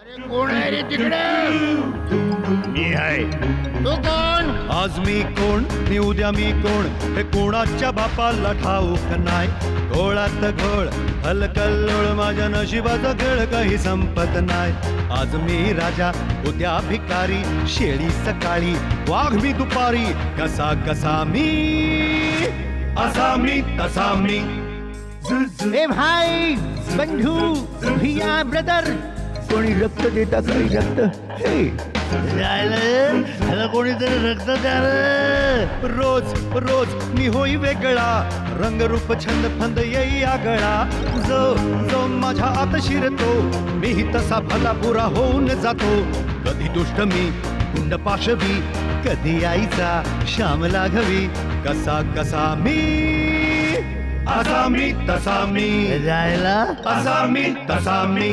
अरे कोण आहे रे तिकडे? मी आहे. तो कोण? आज मी कोण नि उद्या मी कोण, हे कोणाच्या बापाला ठाऊक नाही. घोळात घोळ हलकल्लोळ, माझ्या नशिबाचा खेळ काही संपत नाही. आज मी राजा उद्या भिकारी, शेळी सकाळी वाघ मी दुपारी, कसा कसा मी असा मी तसा मी. ए भाई बंधू भैया ब्रदर, कोणी रक्त देता काही रक्त? हे कोणीतरी रक्त द्या रे. रोज रोज मी होई वेगळा, रंगरूप छंद फंद येई आगळा. जो जो माझ्या आत शिरतो मीही तसा भला पुरा होऊन जातो. कधी दुष्ट मी गुंड पाशवी, कधी आईचा श्याम लाघवी. कसा कसा मी असा मी तसा मी, जायला असा मी तसा मी.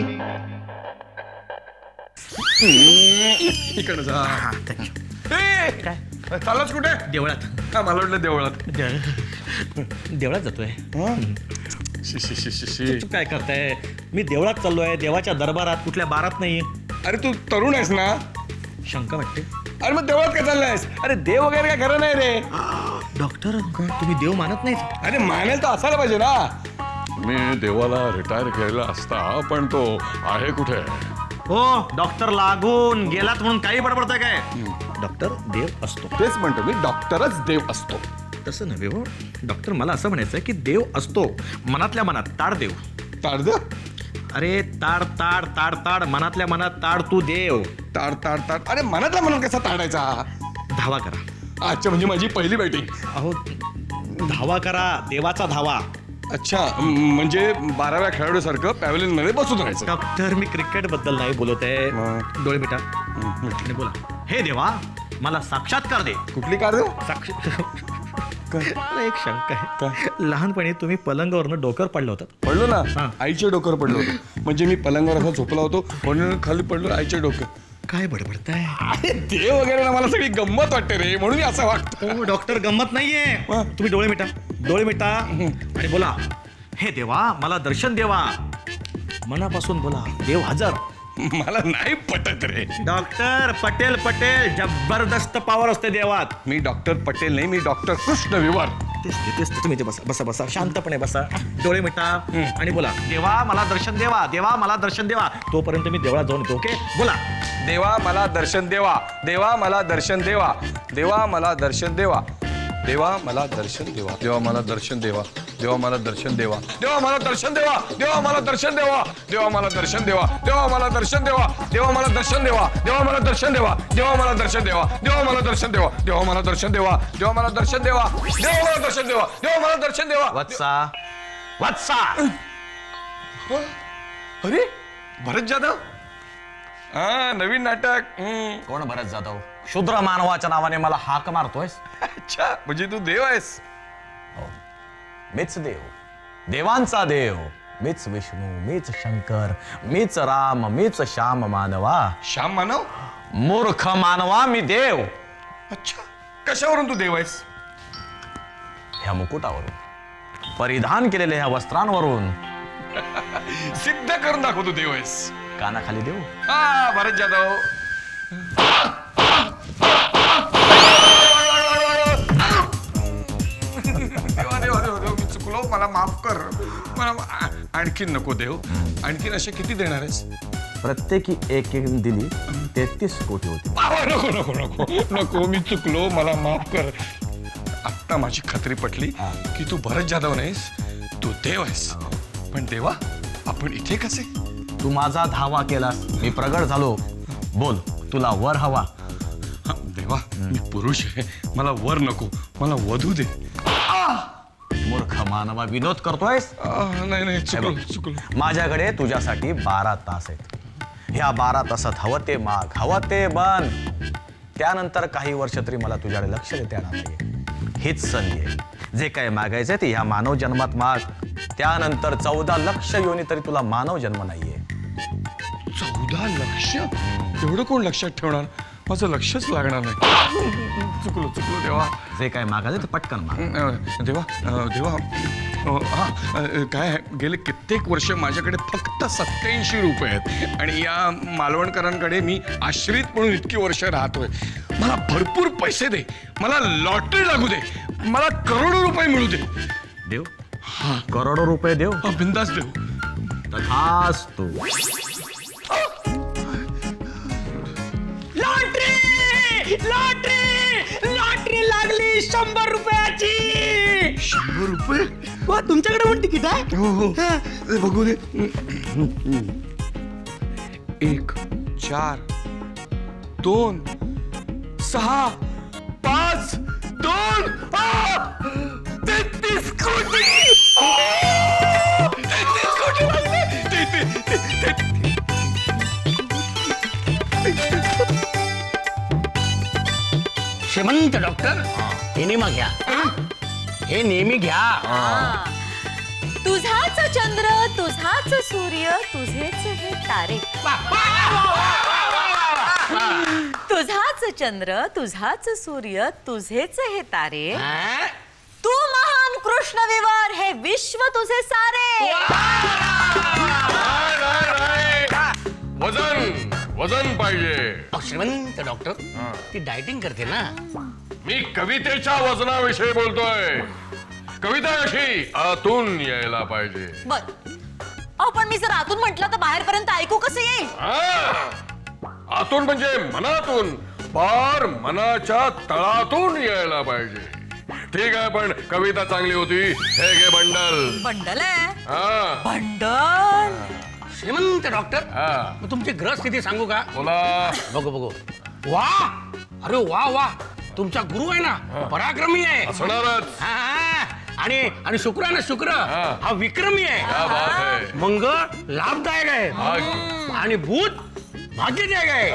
चाललाच कुठे? देवळात. काय मला वाटलं देवळात देवळात जातोय. तू काय करताय? मी देवळात चाललोय, देवाच्या दरबारात, कुठल्या बारात नाही. अरे तू तरुण आहेस ना, शंका वाटते. अरे मग देवळात काय चाललायस? अरे देव वगैरे काय खरं नाही रे डॉक्टर, तुम्ही देव मानत नाही. अरे मानेल तर असायला पाहिजे ना. मी देवाला रिटायर केलेला असता, पण तो आहे कुठे हो डॉक्टर? लागून गेलात म्हणून काही बडबडताय काय? डॉक्टर देव असतो. तेच म्हणतो मी, डॉक्टरच देव असतो. तसं नव्हे हो डॉक्टर, मला असं म्हणायचं की देव असतो मनातल्या मनात. ताडदेव ताडदेव? अरे ताड ताड ताड ताड, मनातल्या मनात ताड तू देव. ताड ताड ताड, अरे मनातल्या मनात कसा ताडायचा? धावा करा. अच्छा, म्हणजे माझी पहिली बॅटिंग. अहो धावा करा, देवाचा धावा. अच्छा, म्हणजे 12व्या खेळाडूसारखं पॅव्हलियन मध्ये बसून राहायचं. डॉक्टर मी क्रिकेट बद्दल नाही बोलत आहे. डोळे मिटा आणि बोला, हे देवा मला साक्षात्कार दे. कुठली कार देऊ? एक शंका आहे. लहानपणी तुम्ही पलंगावरनं डोकर पडलं होतं. पडलो ना, आईचे डोकर पडलो होतो. म्हणजे मी पलंगावर असं झोपला होतो म्हणून खाली पडलो, आईचे डोकर. काय बडबडताय? अरे देव वगैरे मला सगळी गंमत वाटते रे, म्हणून असं वाटतं. डॉक्टर गंमत नाहीये, तुम्ही डोळे मिटा, डोळे मिटा आणि बोला, हे देवा मला दर्शन देवा. मनापासून बोला, देव हजर. मला नाही पटत रे डॉक्टर. पटेल पटेल जबरदस्त पावर असते देवात. मी डॉक्टर पटेल नाही, मी डॉक्टर कृष्ण विवर. तेच तुम्ही ते बसा बसा बसा, शांतपणे बसा, डोळे मिटा आणि बोला, देवा मला दर्शन देवा, देवा मला दर्शन देवा. तोपर्यंत मी देवळात जाऊन येतो. ओके, बोला, देवा मला दर्शन देवा, देवा मला दर्शन देवा, देवा मला दर्शन देवा, देवा मला दर्शन देवा, देवा मला दर्शन देवा, देवा मला दर्शन देवा, देवा मला दर्शन देवा, देवा मला दर्शन देवा, देवा मला दर्शन देवा, देवा मला दर्शन देवा, देवा मला दर्शन देवा, देवा मला दर्शन देवा, देवा मला दर्शन देवा, देवा मला दर्शन देवा, देवा मला दर्शन देवा, देवा मला दर्शन देवा, देवा मला दर्शन देवा, देवा मला दर्शन देवा. वत्सा वत्सा. अरे भरत जाधव, हा नवीन नाटक. कोण भरत जाधव? शूद्र मानवाच्या नावाने मला हाक मारतोय. अच्छा, म्हणजे तू देव आहेस. मीच देव, देवांचा देव. मीच विष्णू, मीच शंकर, मीच राम, मीच श्याम मानवा. श्याम मानव? मूर्ख मानवा, मी देव. अच्छा, कशावरून तू देव आहेस? ह्या मुकुटावरून, परिधान केलेल्या ह्या वस्त्रांवरून. सिद्ध करून दाखव तू देव आहेस. कानाखाली देव. हा भरत जाधव. देवा देवा देवा, मी चुकलो, मला माफ कर. मला आणखीन नको देव. आणखीन असे किती देणार आहेस? प्रत्येकी एक एक दिली 33 कोटी होती. नको नको नको नको, मी चुकलो, मला माफ कर. आत्ता माझी खात्री पटली की तू भरत जाधव नाहीस, तू देव आहेस. पण देवा आपण इथे कसे? तू माझा धावा केलास, मी प्रगट झालो. बोल, तुला वर हवा? देवा मी पुरुष आहे, मला वर नको, मला वधू दे. मूर्ख मानवा, विनोद करतोयस. नाही नाही, चुकलो. माझ्याकडे तुझ्यासाठी 12 तास आहेत. ह्या 12 तासात हवं ते माग, हवं ते बन. त्यानंतर काही वर्ष तरी मला तुझ्याकडे लक्ष देता येणार नाही. हीच संधी आहे. जे काय मागायचंय ते ह्या मानव जन्मात माग. त्यानंतर 14 लक्ष योनी तरी तुला मानव जन्म नाहीये. 14 लक्ष? एवढं कोण लक्षात ठेवणार? माझं लक्षच लागणार नाही. चुकलो चुकलो देवा. जे काय मागायचं ते पटकन माग. देवा देवा, काय गेले कित्येक वर्ष माझ्याकडे फक्त 87 रुपये आहेत आणि या मालवणकरांकडे मी आश्रित म्हणून इतकी वर्ष राहतोय. मला भरपूर पैसे दे, मला लॉटरी लागू दे, मला करोडो रुपये मिळू दे. देव हां करोडो रुपये देव बिंदास देव तथास्तु. लॉटरी लॉटरी लॉटरी लागली 100 रुपयाची. 100 रुपये वा तुमच्याकडे पण तिकीट आहे? हो हो बघू दे. 1 4 2 6 5 2 श्रीमंत डॉक्टर हे नेमा घ्या, हे नेहमी घ्या. तुझाच चंद्र तुझाच सूर्य तुझेच हे तारे. तुझाच चंद्र तुझाच सूर्य तुझेच हे तारे. तू महान कृष्ण विवर हे विश्व तुझे सारे. वजन वजन पाहिजे. श्रीमंत डॉक्टर ती डायटिंग करते ना. मी कवितेच्या वजनाविषयी बोलतोय. कविता अशी आतून यायला पाहिजे. बर अहो पण मी जर आतून म्हटलं तर बाहेरपर्यंत ऐकू कसं येईल? आतून म्हणजे मनातून, पार मनाच्या तळातून यायला पाहिजे. ठीक आहे पण कविता चांगली होती. हे घे बंडल. बंडल आहे बंडल. श्रीमंत डॉक्टर तुमची ग्रहस्थिती सांगू का? बोला. बघू बघू. वा अरे वा वा तुमचा गुरु आहे ना पराक्रमी आहे. असणारच. आणि आणि शुक्र आहे ना शुक्र हा विक्रमी आहे. मंगळ लाभदायक आहे आणि बुध भाग्यदायक आहे.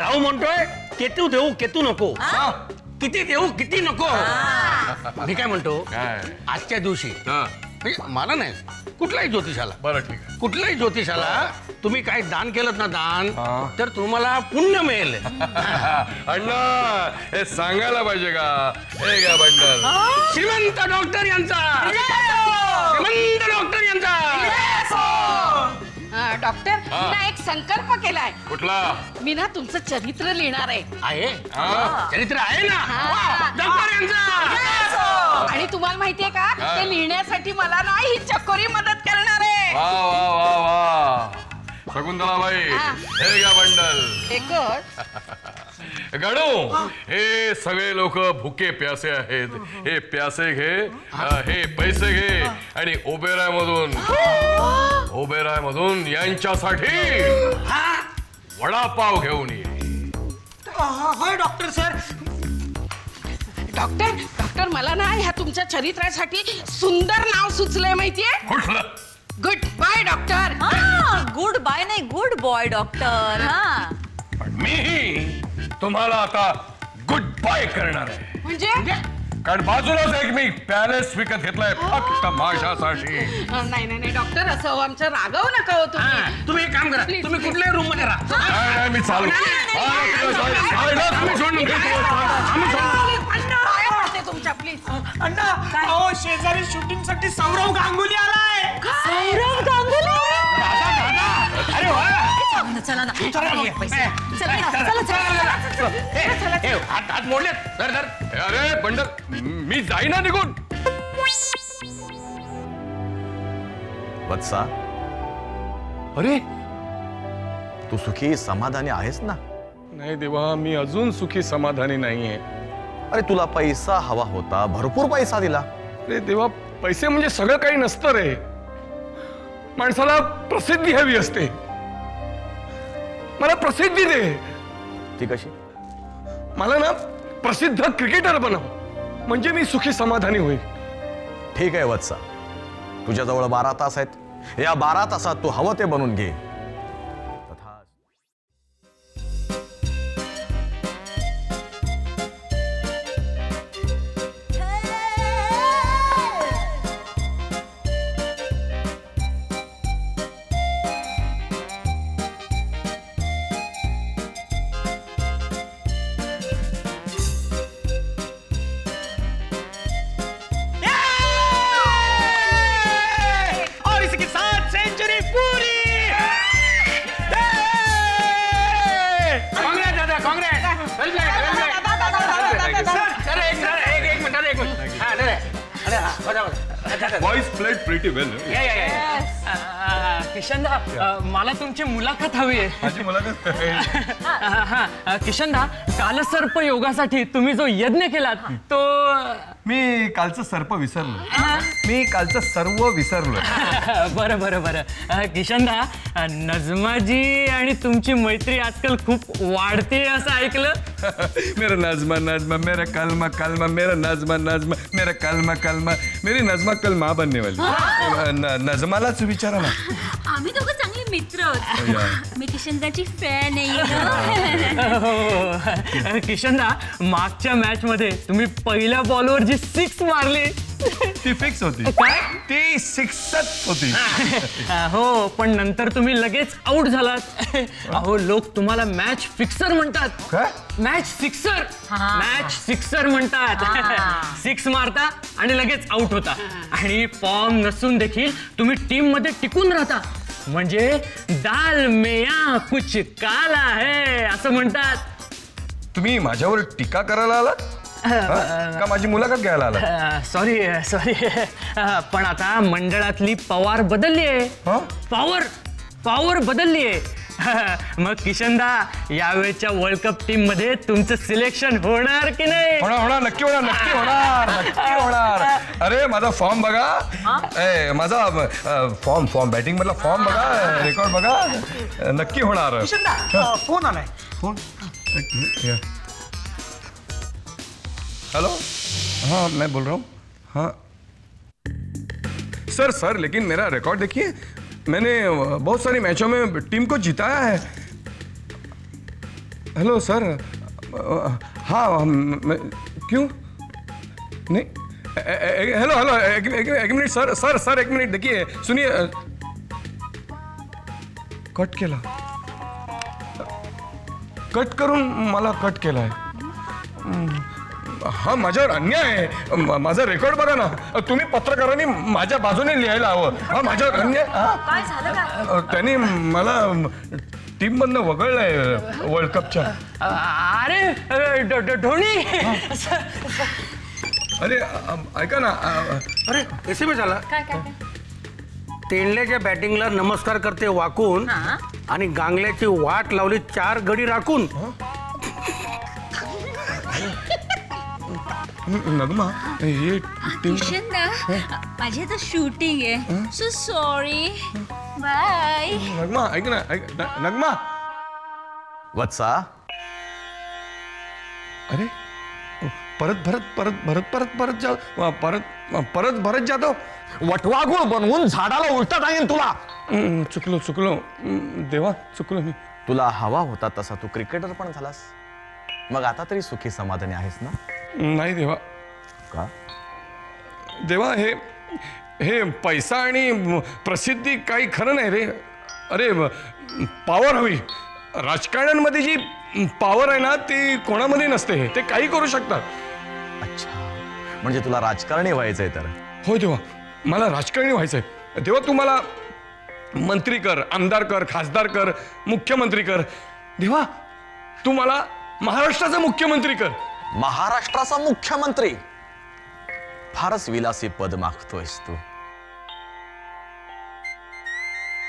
राहू म्हणतोय केतू देऊ केतू नको. किती देऊ किती नको. मी काय म्हणतो आजच्या दिवशी मला नाही कुठलाही ज्योतिषाला. बरं ठीक आहे कुठल्याही ज्योतिषाला तुम्ही काय दान केलं ना दान तर तुम्हाला पुण्य मिळेल. अण्णा हे सांगायला पाहिजे का? हे का बंडल. श्रीमंत डॉक्टर यांचा श्रीमंत डॉक्टर यांचा. डॉक्टर मी एक संकल्प केलाय. कुठला? मी ना तुमचं चरित्र लिहिणार आहे. चरित्र आहे ना आणि तुम्हाला माहितीये का ते लिहिण्यासाठी मला ना ही चकोरी मदत करणार आहे. वा वा वा वा शकुंतलाबाई हे घ्या बंडल. एकच गणू हे सगळे लोक भुके प्यासे आहेत. हे प्यासे घे, हे पैसे घे आणि ओबेरायमधून ओबेरायमधून यांच्यासाठी वडापाव घेऊन ये. होय डॉक्टर सर. डॉक्टर डॉक्टर मला ना ह्या तुमच्या चरित्रासाठी सुंदर नाव सुचलंय माहितीये. कुठलं? Good bye doctor. Good bye नाही गुड बॉय डॉक्टर. हा पण मी तुम्हाला आता गुड बाय करणार आहे. म्हणजे कारण बाजूलाच एक मी पॅलेस विकत घेतलाय फक्त माझ्यासाठी. नाही नाही डॉक्टर असं आमच्या रागव नका हो तुम्ही. तुम्ही एक काम करा तुम्ही कुठल्याही रूम मध्ये राहा. मी चालू तुमच्या प्लीज. अण्णा अहो शेजारी शूटिंग साठी सौरव गांगुली आलाय. सौरव गांगुली अरे वा चला ना हात मोडले. अरे बंडल मी जाईना निघून. वत्सा अरे तू सुखी समाधानी आहेस ना? नाही देवा मी अजून सुखी समाधानी नाहीये. अरे तुला पैसा हवा होता भरपूर पैसा दिला. अरे देवा पैसे म्हणजे सगळं काही नसतं रे. माणसाला प्रसिद्धी हवी असते. मला प्रसिद्धी दे. ती कशी? मला ना प्रसिद्ध क्रिकेटर बनव म्हणजे मी सुखी समाधानी होईल. ठीक आहे वत्सा तुझ्याजवळ 12 तास आहेत. या 12 तासात तू हवं ते बनून घे. Boys played pretty well. Kishan दा, मला तुमची मुलाखत हवी आहे. माझी मुलाखत. हां किशन दा, काल सर्प योगासाठी तुम्ही जो यज्ञ केलात तो मी कालचं सर्प विसरलो. मी कालचं सर्व विसरलो. बरं बरं बरं किशन दा, नजमाजी आणि तुमची मैत्री आजकल खूप वाढते असं ऐकलं. मेरा नजमा नजमा मेरा कलमा कलमा मेरा नजमा नजमा मेरा कलमा कलमा मेरी नजमा कल माँ बनने वाली. नजमालाच विचारा ना. आम्ही दोघं चांगले मित्र आहोत. मी किशनदाची फॅन आहे. किशनदा, मागच्या मॅच मध्ये तुम्ही पहिल्या बॉलवर जी सिक्स मारली ती फिक्स होती. काय ती सिक्सच होती. हो, पण नंतर तुम्ही लगेच आउट झालात. अहो, लोक तुम्हाला मॅच फिक्सर म्हणतात. काय मॅच फिक्सर? मॅच फिक्सर म्हणतात. सिक्स मारता आणि लगेच आउट होता आणि फॉर्म नसून देखील तुम्ही टीम मध्ये टिकून राहता. म्हणजे दाल मेया कुछ काला है असं म्हणतात. तुम्ही माझ्यावर टीका करायला आलात का? माझी मुलाखत घ्यायला आला? सॉरी सॉरी, पण आता मंडळातली पवार बदलली आहे. पॉवर पॉवर बदलली आहे. मग किशनदा, यावेळच्या वर्ल्ड कप टीम मध्ये तुमचं सिलेक्शन होणार की नाही? होणार होणार, नक्की होणार, नक्की होणार, नक्की होणार. अरे माझा फॉर्म बघा, माझा फॉर्म फॉर्म बॅटिंग मधला फॉर्म बघा, रेकॉर्ड बघा, नक्की होणार. किशनदा, फोन आलाय. फोन? हेलो, हाँ मैं बोल रहा हूँ. हाँ सर, सर लेकिन मेरा रिकॉर्ड देखिए, मैंने बहुत सारी मैचों में टीम को जिताया है. Hello sir. हाँ क्यों नहीं? हेलो हेलो, एक मिनट सर, सर सर एक मिनट देखिए, सुनिए. कट केला, कट करून मला कट केला आहे. हा, माझ्यावर अन्याय आहे. माझा रेकॉर्ड बघा ना. तुम्ही पत्रकारांनी माझ्या बाजूने लिहायला हवं. हा, माझ्यावर अन्याय. काय झालं? त्यांनी मला टीम मधनं वगळलंय वर्ल्ड कपच्या. अरे धोनी, अरे ऐका ना. अरे एसएमएस आला. काय काय? तेंडल्याच्या बॅटिंगला नमस्कार करते वाकून आणि गांगल्याची वाट लावली 4 गडी राखून. नगमा, ये किशन दा, माझे आता शूटिंग आहे, सो सॉरी, बाय. नगमा ऐक ना. नगमा, वत्सा. अरे परत भरत परत भरत परत परत जा परत परत भरत जातो. वटवाघूळ बनवून झाडाला उलटा टाकेन तुला. चुकलो चुकलो देवा, चुकलो मी. तुला हवा होता तसा तू क्रिकेटर पण झालास. मग आता तरी सुखी समाधानी आहेस ना? नाही देवा. का देवा? हे हे पैसा आणि प्रसिद्धी काही खरं नाही रे. अरे पॉवर हवी. राजकारण्यांमध्ये जी पॉवर आहे ना ती कोणामध्ये नसते. ते काही करू शकतात. अच्छा, म्हणजे तुला राजकारणी व्हायचंय तर? हो देवा, मला राजकारणी व्हायचंय. देवा तू मला मंत्री कर, आमदार कर, खासदार कर, मुख्यमंत्री कर. देवा तू मला महाराष्ट्राचा मुख्यमंत्री कर. महाराष्ट्राचा मुख्यमंत्री? फारच विलासी पद मागतोयस तू.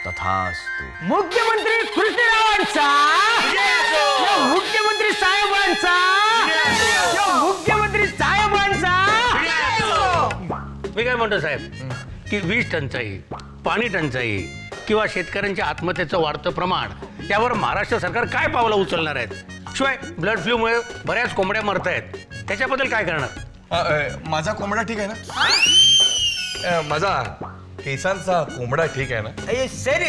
तथास्तु. मुख्यमंत्री कृष्णरावांचा, मुख्यमंत्री साहेबांचा, मुख्यमंत्री साहेबांचा. मी काय म्हणतो साहेब, की वीज टंचाई, पाणी टंचाई किंवा शेतकऱ्यांच्या आत्महत्येचं वाढतं प्रमाण यावर महाराष्ट्र सरकार काय पावलं उचलणार आहेत? शिवाय ब्लड फ्लूमुळे बऱ्याच कोंबड्या मरत आहेत. त्याच्याबद्दल काय करणार? माझा कोंबडा ठीक आहे ना? माझा केसांचा कोंबडा ठीक आहे ना? सर,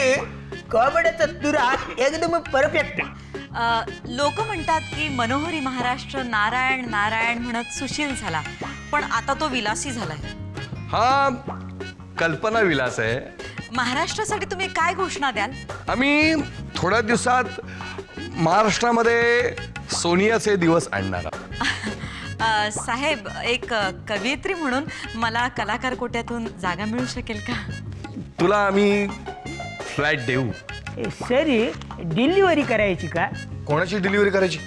कोंबड्याचा तुरा एकदम परफेक्ट. लोक म्हणतात की मनोहरी महाराष्ट्र नारायण नारायण म्हणत सुशील झाला, पण आता तो विलासी झालाय. हा, कल्पना विलास आहे. महाराष्ट्रासाठी तुम्ही काय घोषणा द्याल? आम्ही थोड्या दिवसात महाराष्ट्रामध्ये सोनियाचे दिवस आणणार. साहेब, एक कवयित्री म्हणून मला कलाकार कोट्यातून जागा मिळू शकेल का? तुला आम्ही फ्लॅट देऊ. सर, डिलिव्हरी करायची का? कोणाची डिलिव्हरी करायची?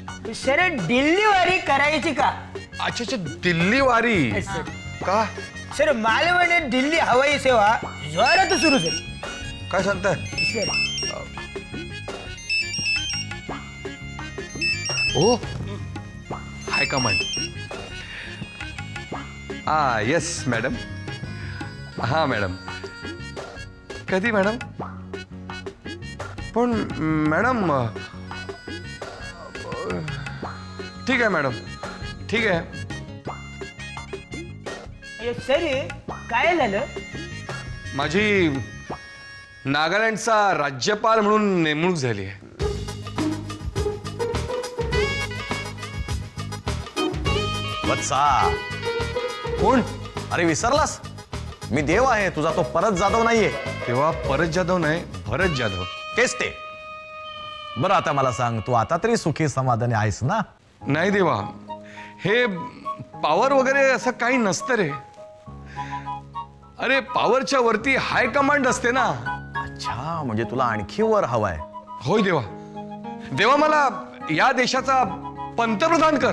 सर, डिलिव्हरी करायची का? अच्छा अच्छा, डिलिव्हरी का? सर मालवण दिल्ली हवाई सेवा जोरात सुरू झाली। काय सांगताय sir? Oh high command, yes madam, हां मॅडम, कधी मॅडम? पण मॅडम ठीक आहे मॅडम, ठीक आहे। सर काय झालं? माझी नागालँडचा राज्यपाल म्हणून नेमणूक झाली आहे। वत्सा कोण? अरे विसरलास, मी देव आहे तुझा, तो परत जाधव नाहीये। तेव्हा परत जाधव नाही, भरत जाधव। तेच ते। बरं आता मला सांग, तू आता तरी सुखी समाधानी आहेस ना? नाही देवा, हे पावर वगैरे असं काही नसतं रे। अरे पावरच्या वरती हाय कमांड असते ना। अच्छा, म्हणजे तुला आणखी वर हवाय? होय देवा, देवा मला या देशाचा पंतप्रधान कर,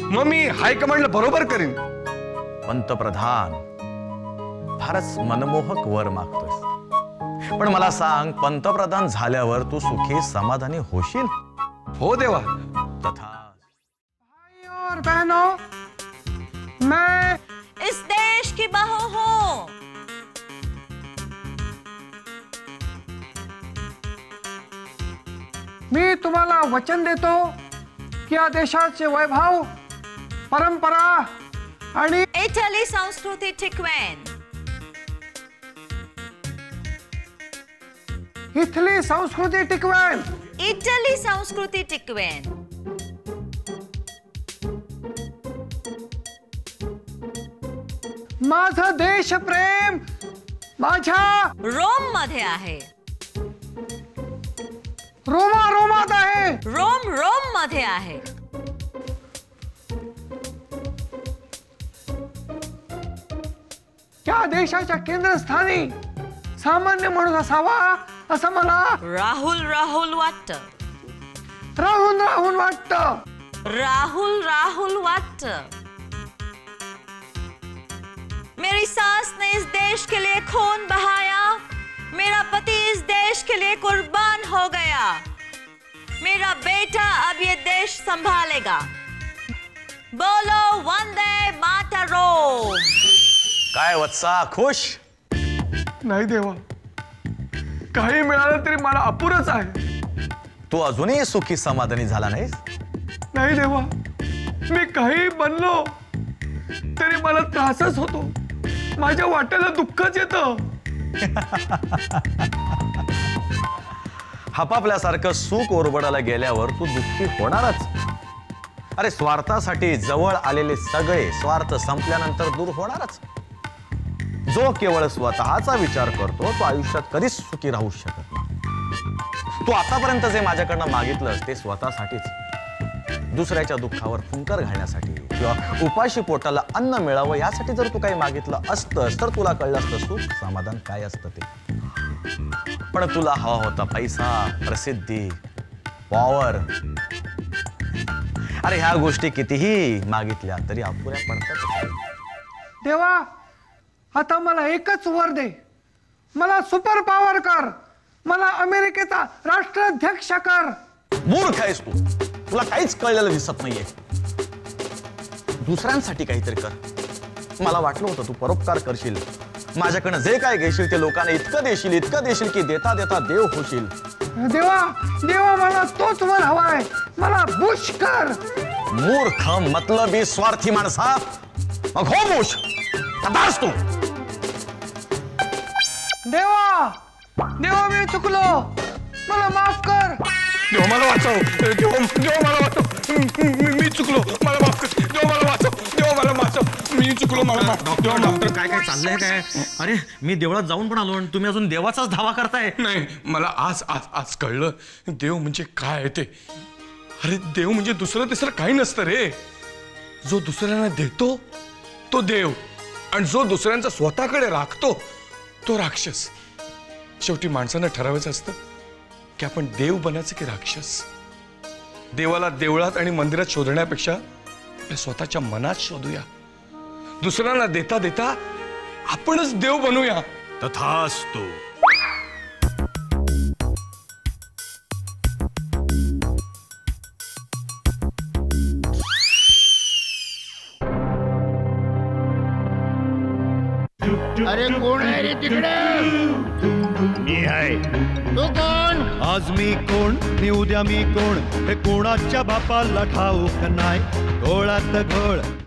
मग मी हाय कमांडला बरोबर करीन। पंतप्रधान फारच मनमोहक वर मागतोस, पण मला सांग पंतप्रधान झाल्यावर तू सुखी समाधानी होशील? हो देवा। तथा भाई और बहनों, मैं इस देश की बहू हूं। मी तुम्हाला वचन देतो की या देशाचे वैभव, परंपरा आणि इटली संस्कृती टिकवेन। इथली संस्कृती टिकवेन, इटली संस्कृती टिकवेन। माझं देश प्रेम माझ्या रोम मध्ये आहे। रोमा रोमात आहे, रोम रोम मध्ये आहे। या देशाच्या केंद्रस्थानी सामान्य माणूस असावा असं मला राहुल राहुल वाटतं। राहुल राहुल वाटतं, राहुल राहुल वाटतं। मेरी सास ने इस देश के लिए खून बहाया, मेरा पति इस देश के लिए कुर्बान हो गया, मेरा बेटा अब ये देश संभालेगा। बोलो वंदे मातरम। काय वत्सा, खुश? नाही देवा, काही मिळालं तरी मला अपुरच आहे। तू अजूनही सुखी समाधानी झाला नाहीस? नाही देवा, मी काही बनलो तरी मला त्रासच होतो, माझ्या वाट्याला दुःखच येतं। हपापल्यासारखं सुख ओरबडायला गेल्यावर तू दुःखी होणारच। अरे स्वार्थासाठी जवळ आलेले सगळे स्वार्थ संपल्यानंतर दूर होणारच। जो केवळ स्वतःचा विचार करतो तो आयुष्यात कधीच सुखी राहू शकत नाही। तू आतापर्यंत जे माझ्याकडनं मागितलंस ते स्वतःसाठीच, दुसऱ्याच्या दुःखावर फुंकर घालण्यासाठी किंवा उपाशी पोटाला अन्न मिळावं यासाठी जर तू काही मागितलं असतंस तर तुला कळलं असतं सुख समाधान काय असतं ते। पण तुला हवा होता पैसा, प्रसिद्धी, पॉवर। अरे ह्या गोष्टी कितीही मागितल्या तरी अपुऱ्या पडतात। देवा आता मला एकच वर दे, मला सुपर पॉवर कर, मला अमेरिकेचा राष्ट्राध्यक्ष कर। मूर्ख आहेस तू, तुला काहीच कळलेलं दिसत नाहीये। दुसऱ्यांसाठी काहीतरी कर। मला वाटलं होतं तू परोपकार करशील, माझ्याकडनं जे काय घेशील ते लोकांना इतकं देशील, इतकं देशील की देता देता देव होशील। देवा देवा, मला तोच वर हवाय, मला बुश कर। मूर्ख मतलबी स्वार्थी माणसा, मग हो बुश, तबास तू। देवा देवा, मी चुकलो, मला माफ कर। देवा मला वाचव, देवा देवा मला वाचव, मी चुकलो, मला माफ कर। देवा मला वाचव, देवा मला वाचव, मी चुकलो, मला माफ कर। डॉक्टर डॉक्टर काय काय चाललंय काय? अरे मी देवळात जाऊन पण आलो आणि तुम्ही अजून देवाचाच धावा करताय? नाही, मला आज आज आज कळलं देव म्हणजे काय ते। अरे देव म्हणजे दुसरं तिसरं काही नसतं रे। जो दुसऱ्यांना देतो तो देव, आणि जो दुसऱ्यांचा स्वतःकडे राखतो तो राक्षस। शेवटी माणसानं ठरवायचं असतं की आपण देव बनायचं की राक्षस। देवाला देवळात आणि मंदिरात शोधण्यापेक्षा स्वतःच्या मनात शोधूया। दुसऱ्यांना देता देता आपणच देव बनूया। तथास्तु। अरे कोण आहे रे तिकडे? मी आहे। तू कोण? आज मी कोण नि उद्या मी कोण, हे कोणाच्या बापाला ठाऊक नाही। घोळात घोळ